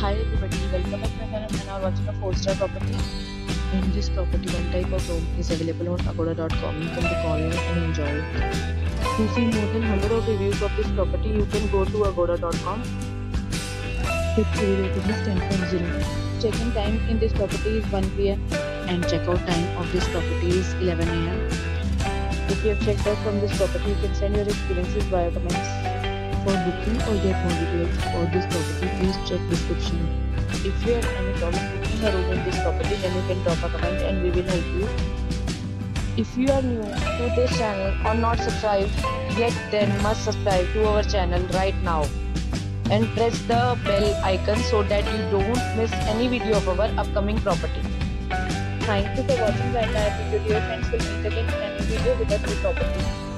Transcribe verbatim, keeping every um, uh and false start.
Hi everybody, welcome back to my channel, and are watching a four star property. In this property, one type of room is available on Agoda dot com. You can book online and enjoy it. To see more than one hundred of reviews of this property, you can go to Agoda dot com. Its review rating is ten point zero. Check-in time in this property is one p m and check-out time of this property is eleven a m If you have checked out from this property, you can send your experiences via comments. For booking or get more details for this property, please check description. If you have any problem booking a room in this property, then you can drop a comment and we will help you. If you are new to this channel or not subscribed yet, then must subscribe to our channel right now and press the bell icon so that you don't miss any video of our upcoming property. Thank you for watching the entire video, dear friends. We'll meet again in a new video with a new property.